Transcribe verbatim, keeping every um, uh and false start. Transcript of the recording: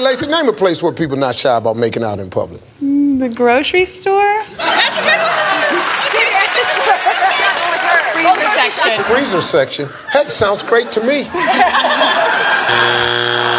Hey, Lacey, name a place where people not shy about making out in public. The grocery store? That's a good one. Freezer section. Freezer section? Heck, sounds great to me.